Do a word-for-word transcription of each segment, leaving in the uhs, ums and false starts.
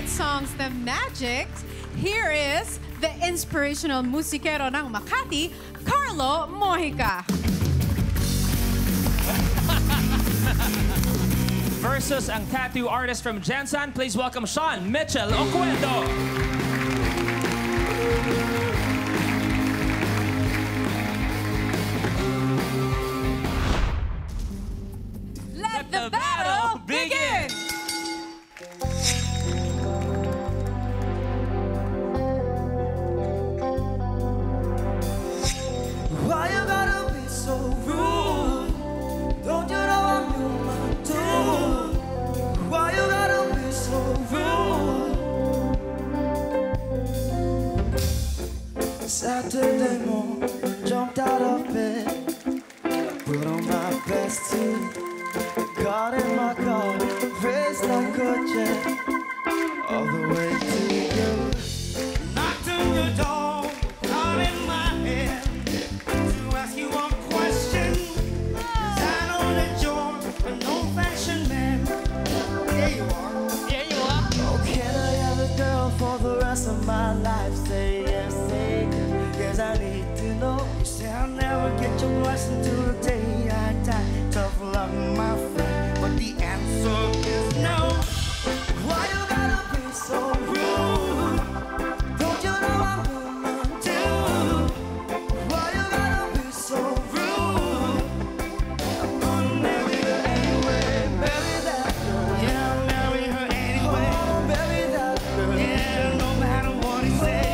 hit songs na magic, here is the inspirational musikero ng Makati, Karlo Mojica. Versus ang tattoo artist from Jensen, please welcome Sean Mitchell Oquendo. Let, Let the, the battle begin! begin. Saturday morning, jumped out of bed, put on my best suit, got in my car, raced like a jet, all the way to you. Knocked on your door, caught in my head, to ask you one question, 'cause I know that you're an old-fashioned man. There you are, there you are. Oh, can I have a girl for the rest of my life? Say yes, say yes. I need to know. You say I'll never get your blessing till the day I die. Tough love, my friend, but the answer is no. Why you gotta be so rude? Don't you know I'm human too? Why you gotta be so rude? I'm gonna marry her anyway. Marry that girl. Yeah, I'll marry her anyway. Oh, marry that girl. Yeah, no matter what he says.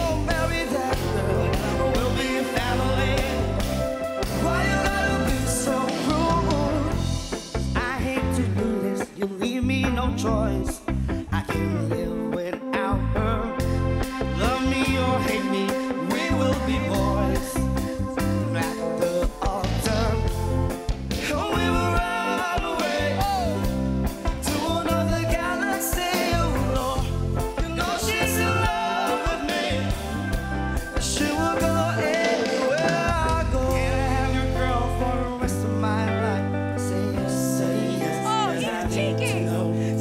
Choice. I can't live without her. Love me or hate me, we will be boys at the altar. Oh, we will run away, oh, to another galaxy. Oh Lord, you know she's in love with me. She will go anywhere I go. Can I have your girl for the rest of my life? Say yes, say yes. Oh, he's cheeky.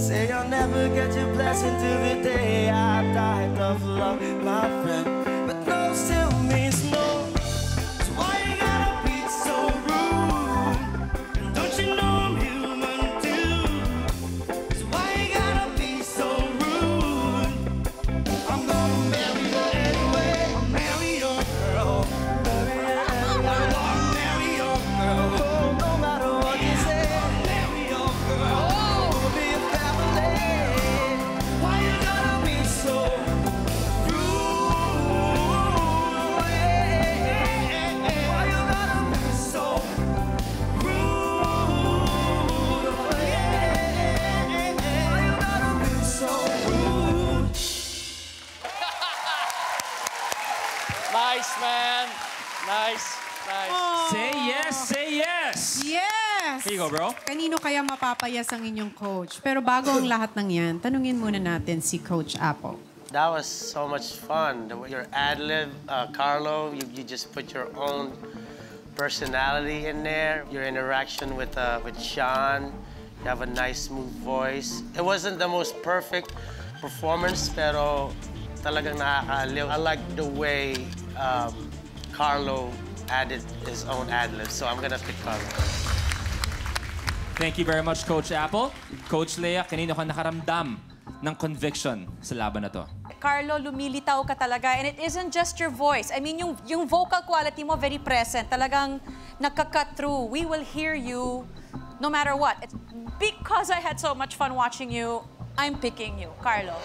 Say I'll never get your blessing till the day I die. Tough love, my friend, but no still means no. So why you gotta be so rude? And don't you know I'm human too? So why you gotta be so rude? I'm gonna marry her anyway. I'll marry your girl. Marry her anyway. I'll marry your girl. Oh, no matter what you say. I'll marry your girl. Nice, man. Nice, nice. Aww. Say yes, say yes. Yes. Here you go, bro. Kanino kaya mapapayas ang inyong coach? Pero bago ang lahat ng yan, tanungin muna natin si Coach Apple. That was so much fun. Your ad-lib, uh, Karlo, you, you just put your own personality in there. Your interaction with, uh, with Sean, you have a nice, smooth voice. It wasn't the most perfect performance, pero talagang nakakaaliw. I like the way Um, Karlo added his own ad-lib, so I'm gonna pick Karlo. Thank you very much, Coach Apple. Coach Lea, kanino ka nakaramdam ng conviction sa laban na to? Karlo, lumilitaw ka talaga, and it isn't just your voice. I mean, yung, yung vocal quality mo, very present. Talagang nakakat through. We will hear you no matter what. It's because I had so much fun watching you, I'm picking you, Karlo.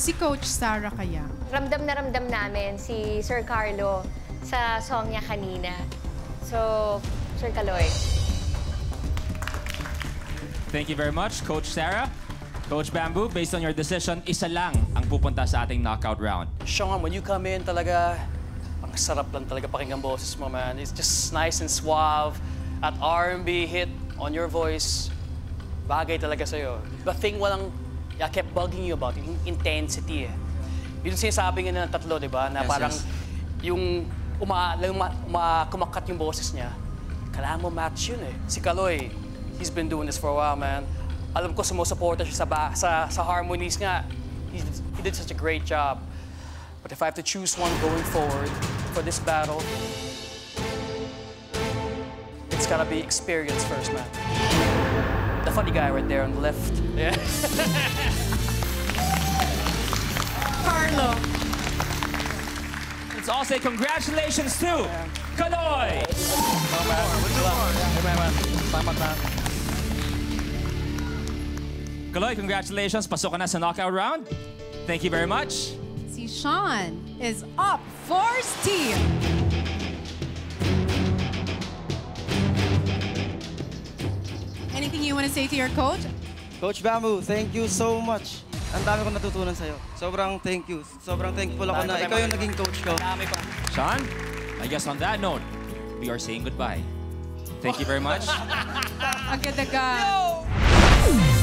Si Coach Sarah Kaya. Ramdam na ramdam namin si Sir Karlo sa song niya kanina. So, Sir Kaloy. Thank you very much, Coach Sarah. Coach Bamboo, based on your decision, isa lang ang pupunta sa ating knockout round. Sean, when you come in, talaga, ang sarap lang talaga pakinggan boses mo, man. It's just nice and suave. At R and B hit on your voice, bagay talaga sa'yo. The thing walang I kept bugging you about yung intensity. Eh. Yun sinasabi nga na ng tatlo, di ba? Na yes, parang yes. Yung uma, uma, uma, kumakat yung boses niya, kailangan mo match yun eh. Si Kaloy, he's been doing this for a while, man. Alam ko sumusuporta siya sa, ba sa, sa harmonies nga. He, he did such a great job. But if I have to choose one going forward for this battle, it's gotta be experience first, man. The funny guy right there on the left. Yeah. Karlo. Let's all say congratulations to yeah. Kaloy. Oh, man. Good luck. Hey, man. Kaloy, congratulations. Pasok ka na sa knockout round. Thank you very much. Si Sean is up for steam. Anything you want to say to your coach? Coach Bamboo, thank you so much. Ang dami kong natutunan sa'yo. Sobrang thank you. Sobrang thankful ako na ikaw yung naging coach ko. Sean, I guess on that note, we are saying goodbye. Thank you very much. Agad-agad. No!